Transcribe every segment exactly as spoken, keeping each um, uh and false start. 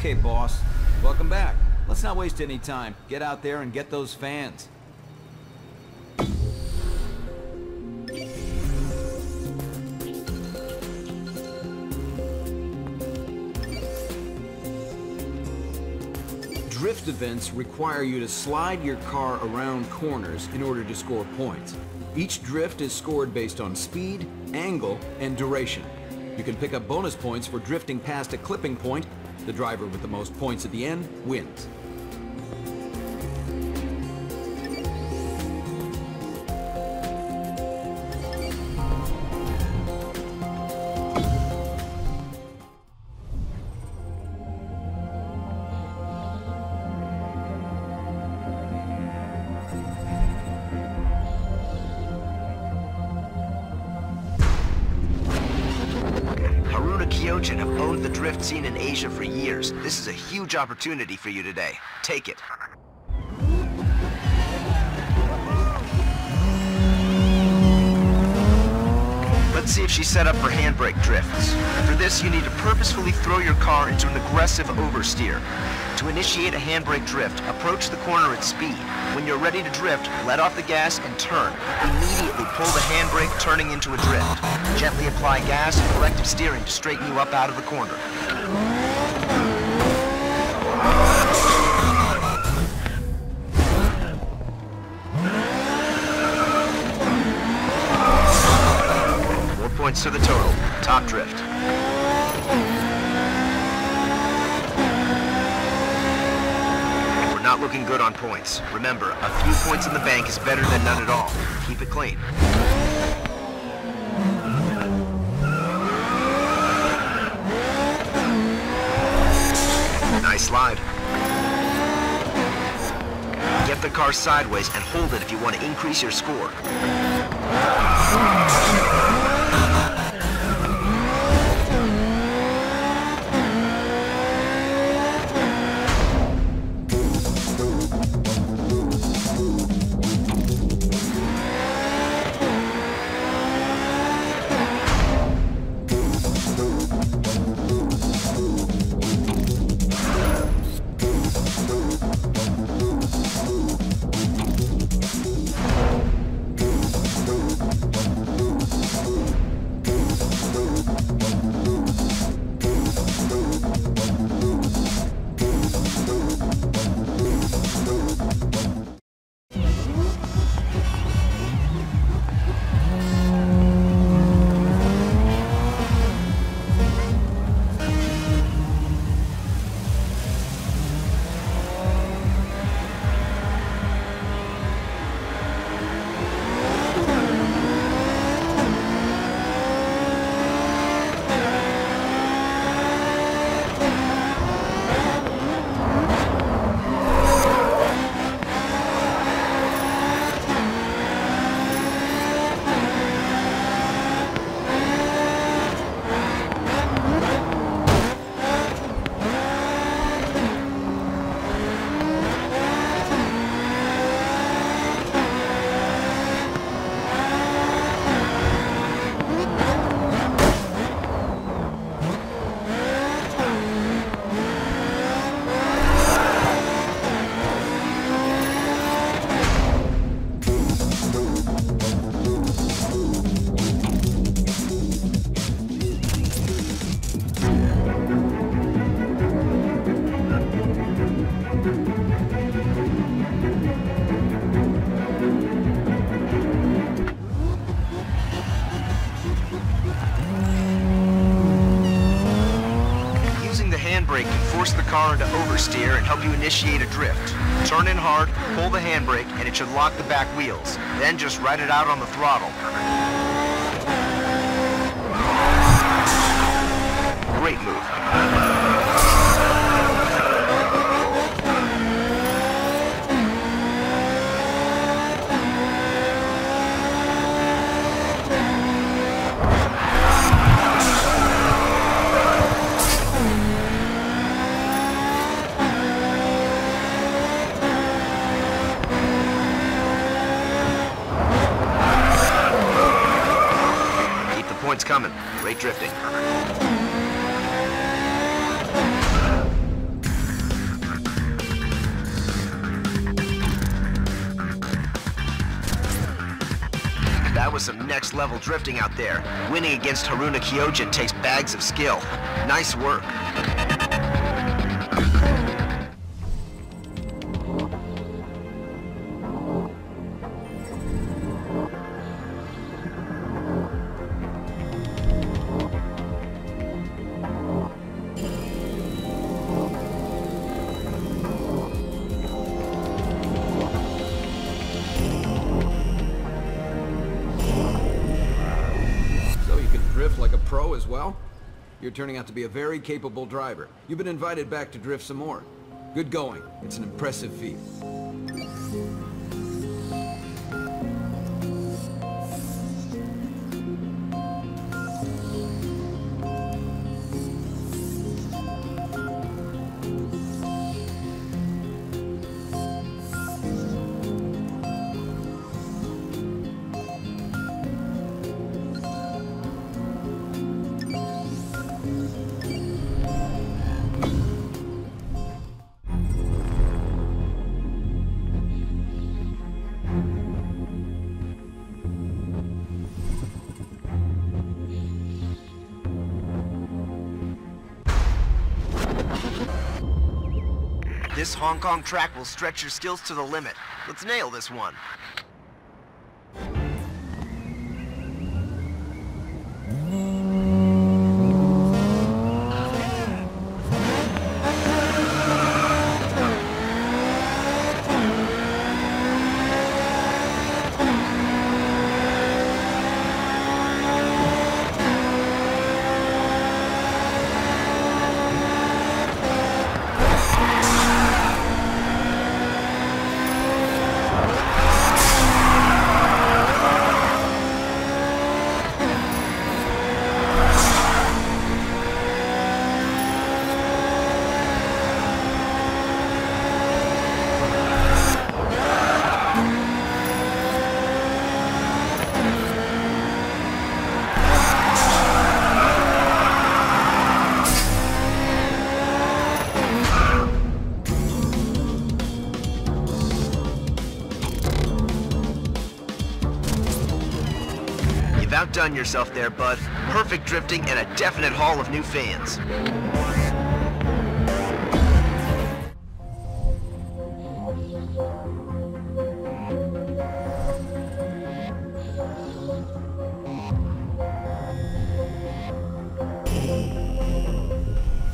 Okay, boss. Welcome back. Let's not waste any time. Get out there and get those fans. Drift events require you to slide your car around corners in order to score points. Each drift is scored based on speed, angle, and duration. You can pick up bonus points for drifting past a clipping point. The driver with the most points at the end wins. Kyojin have owned the drift scene in Asia for years. This is a huge opportunity for you today. Take it. Let's see if she's set up for handbrake drifts. For this, you need to purposefully throw your car into an aggressive oversteer. To initiate a handbrake drift, approach the corner at speed. When you're ready to drift, let off the gas and turn. Immediately pull the handbrake, turning into a drift. Gently apply gas and corrective steering to straighten you up out of the corner. Four points to the total. Top drift. Not looking good on points. Remember, a few points in the bank is better than none at all. Keep it clean. Nice slide. Get the car sideways and hold it if you want to increase your score. Force the car into oversteer and help you initiate a drift. Turn in hard, pull the handbrake, and it should lock the back wheels. Then just ride it out on the throttle. Great move. Coming. Great drifting. That was some next-level drifting out there. Winning against Haruna Kyojin takes bags of skill. Nice work. Pro as well? You're turning out to be a very capable driver. You've been invited back to drift some more. Good going. It's an impressive feat. This Hong Kong track will stretch your skills to the limit. Let's nail this one. Outdone yourself there, bud. Perfect drifting and a definite haul of new fans.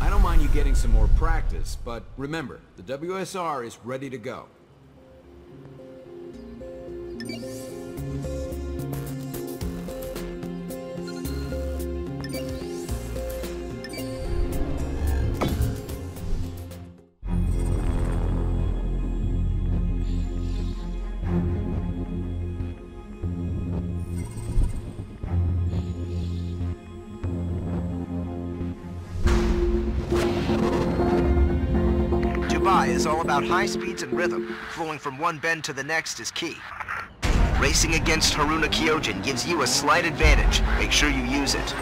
I don't mind you getting some more practice, but remember, the W S R is ready to go. Is all about high speeds and rhythm. Flowing from one bend to the next is key. Racing against Haruna Kyojin gives you a slight advantage. Make sure you use it.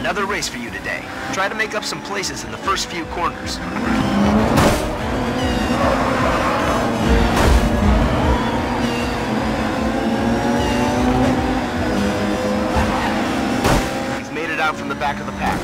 Another race for you today. Try to make up some places in the first few corners. From the back of the pack.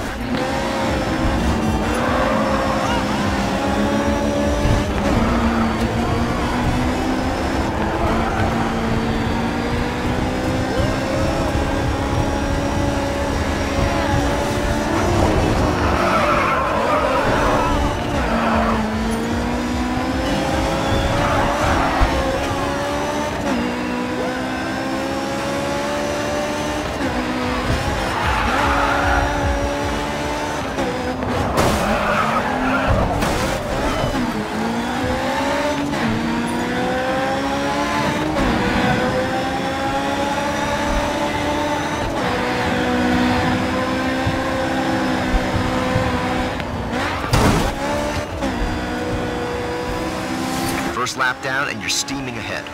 First lap down and you're steaming ahead.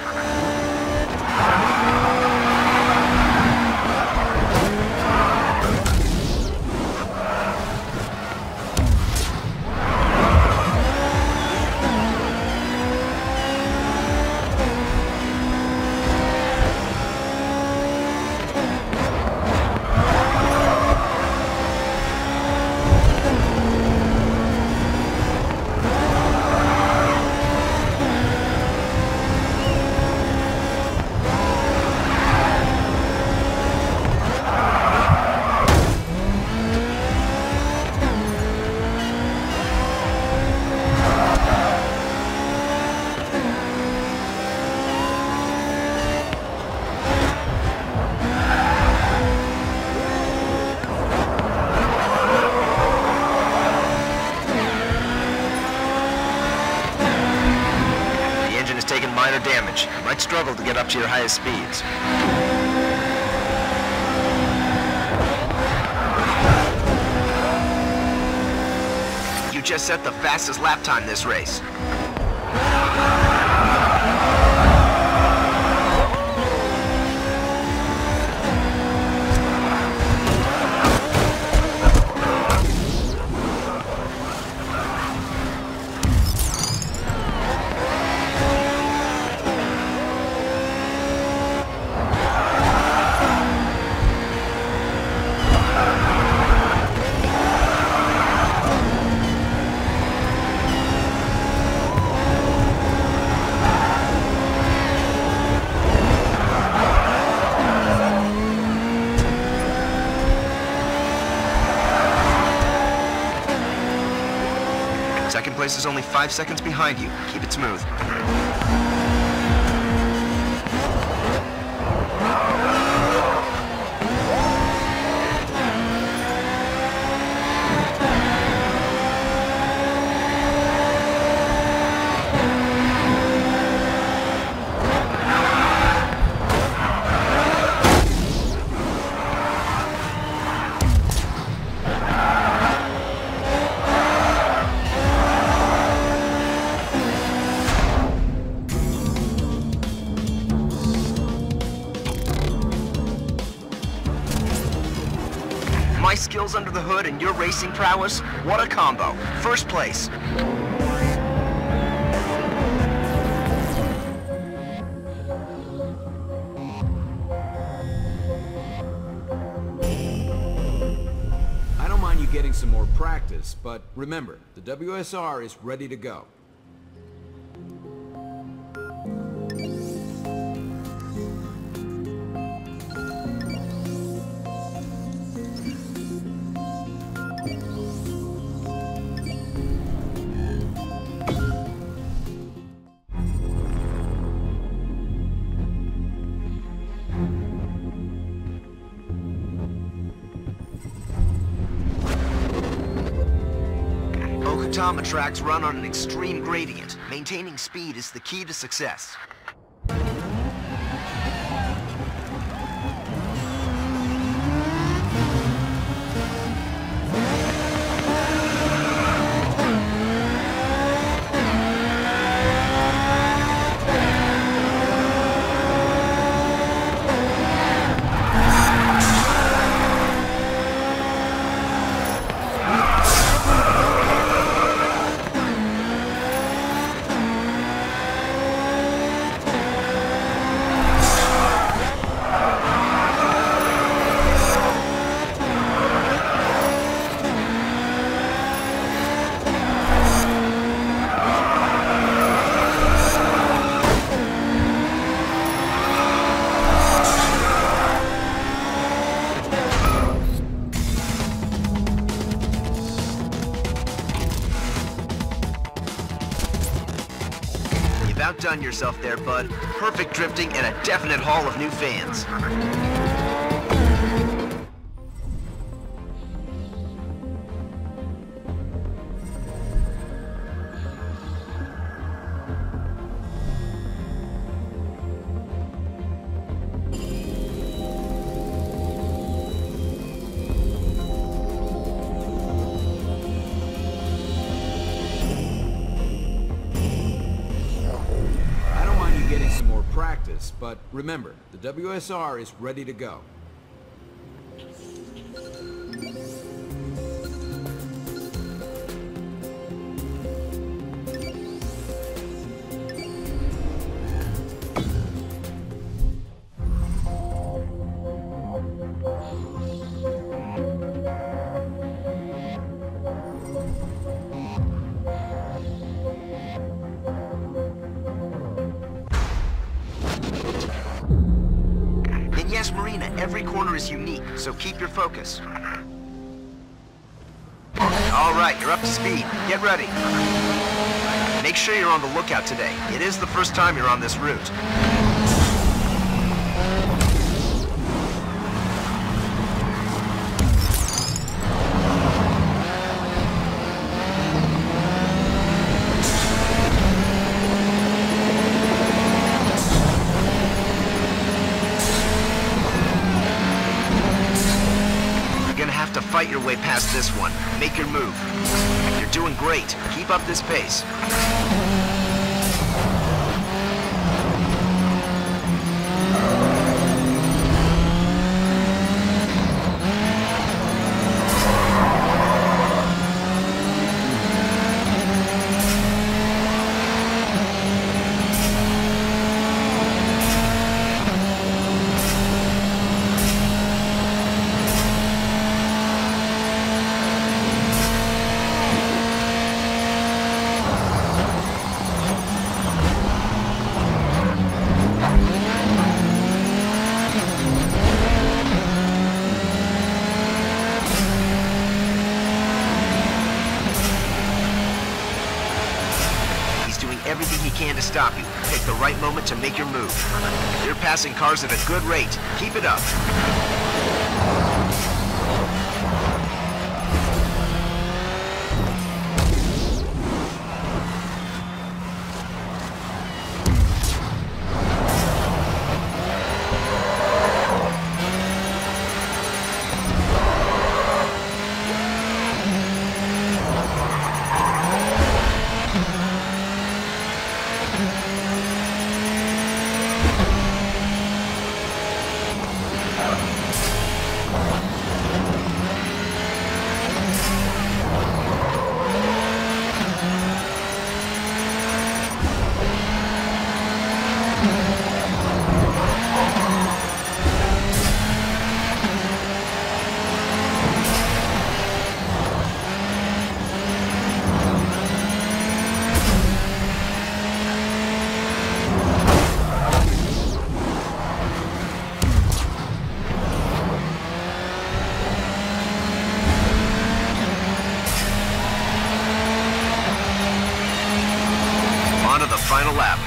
minor damage. Might struggle to get up to your highest speeds. You just set the fastest lap time this race. Second place is only five seconds behind you. Keep it smooth. My skills under the hood and your racing prowess, what a combo. First place. I don't mind you getting some more practice, but remember, the W S R is ready to go. Automatracks run on an extreme gradient. Maintaining speed is the key to success. Outdone yourself there, bud. Perfect drifting and a definite haul of new fans. Practice, but remember, the W S R is ready to go. Every corner is unique, so keep your focus. All right, you're up to speed. Get ready. Make sure you're on the lookout today. It is the first time you're on this route. your way past this one. Make your move. You're doing great. Keep up this pace. Everything he can to stop you. Pick the right moment to make your move. You're passing cars at a good rate. Keep it up. Final lap.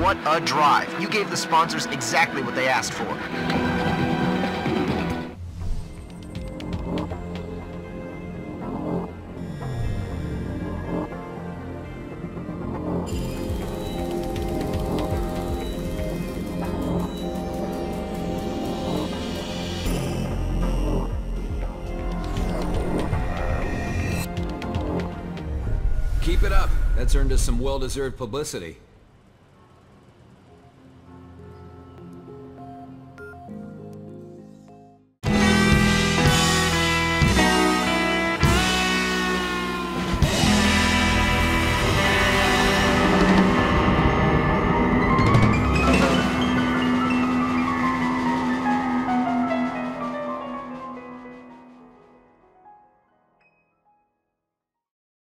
What a drive. You gave the sponsors exactly what they asked for. Keep it up. That's earned us some well-deserved publicity.